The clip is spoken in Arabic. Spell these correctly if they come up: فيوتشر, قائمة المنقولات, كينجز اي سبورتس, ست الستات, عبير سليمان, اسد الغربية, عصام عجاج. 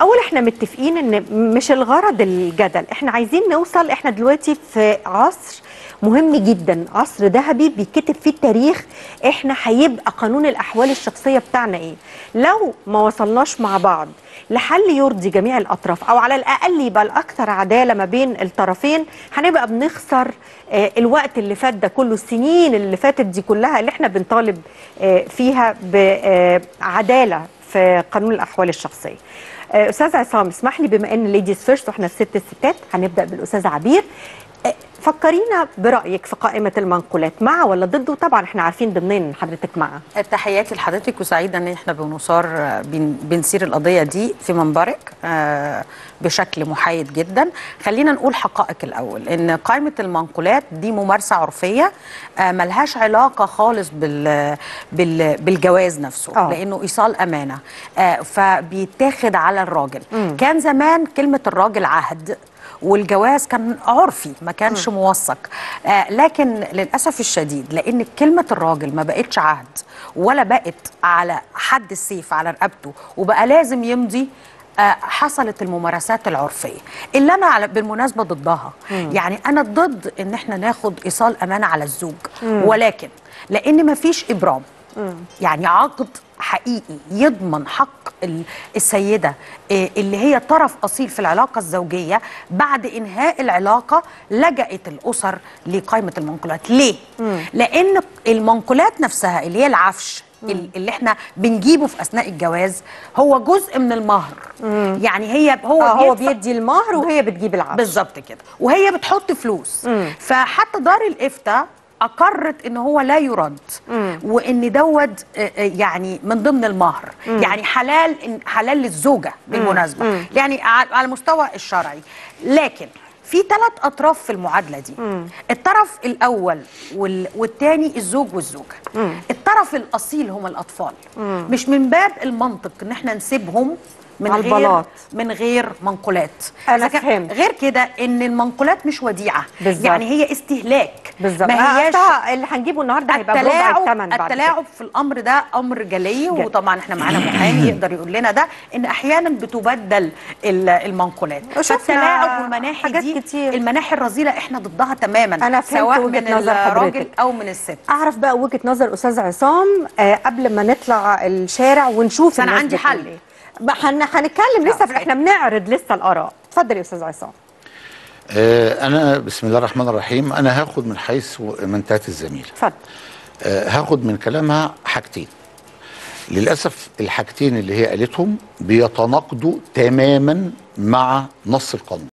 اول احنا متفقين ان مش الغرض الجدل، احنا عايزين نوصل. احنا دلوقتي في عصر مهم جدا، عصر ذهبي بيتكتب فيه التاريخ. احنا هيبقى قانون الاحوال الشخصيه بتاعنا ايه؟ لو ما وصلناش مع بعض لحل يرضي جميع الاطراف، او على الاقل يبقى الاكثر عداله ما بين الطرفين، هنبقى بنخسر الوقت اللي فات ده كله، السنين اللي فاتت دي كلها اللي احنا بنطالب فيها بعداله في قانون الاحوال الشخصيه. استاذ عصام، اسمح لي بما ان ليديز فيرست واحنا ست الستات، هنبدا بالاستاذ عبير. فكرينا برأيك في قائمة المنقولات، مع ولا ضد؟ وطبعا احنا عارفين ضمنين حضرتك مع. تحياتي لحضرتك، وسعيدة ان احنا بنسير القضية دي في منبرك بشكل محايد جدا. خلينا نقول حقائق الأول، ان قائمة المنقولات دي ممارسة عرفية ملهاش علاقة خالص بالجواز نفسه، لأنه إيصال أمانة، فبيتاخد على الراجل. كان زمان كلمة الراجل عهد، والجواز كان عرفي، ما كانش موثق. لكن للأسف الشديد، لأن كلمة الراجل ما بقتش عهد، ولا بقت على حد السيف على رقبته وبقى لازم يمضي. حصلت الممارسات العرفيه اللي انا بالمناسبه ضدها. يعني انا ضد ان احنا ناخد ايصال امانه على الزوج، ولكن لان ما فيش ابرام، يعني عقد حقيقي يضمن حق السيدة اللي هي طرف أصيل في العلاقة الزوجية. بعد إنهاء العلاقة لجأت الأسر لقائمة المنقولات. ليه؟ لأن المنقولات نفسها اللي هي العفش اللي احنا بنجيبه في اثناء الجواز هو جزء من المهر. يعني هو بيدي المهر وهي بتجيب العفش بالظبط كده، وهي بتحط فلوس. فحتى دار الإفتاء أقرت إن هو لا يرد، وإن دوت يعني من ضمن المهر، يعني حلال للزوجة بالمناسبة، يعني على المستوى الشرعي. لكن في 3 أطراف في المعادلة دي، الطرف الأول والتاني الزوج والزوجة. الطرف الأصيل هم الأطفال. مش من باب المنطق إن احنا نسيبهم من غير منقولات. انا فهمت. غير كده ان المنقولات مش وديعه، يعني هي استهلاك. بالظبط. ما هياش اللي هنجيبه النهارده هيبقى بربع الثمن. التلاعب في الامر ده امر جلي، وطبعا احنا معانا محامي يقدر يقول لنا ده، ان احيانا بتبدل المنقولات. التلاعب والمناحي دي، المناحي الرذيله احنا ضدها تماما. انا فهمت، سواء من الراجل او من الست. اعرف بقى وجهه نظر استاذ عصام قبل ما نطلع الشارع ونشوف. انا عندي حل. هنتكلم لسه، احنا بنعرض لسه الآراء. اتفضل يا استاذ عصام. انا بسم الله الرحمن الرحيم، انا هاخد من حيث ما انتهت الزميله. اتفضل. هاخد من كلامها حاجتين. للاسف الحاجتين اللي هي قالتهم بيتناقضوا تماما مع نص القانون.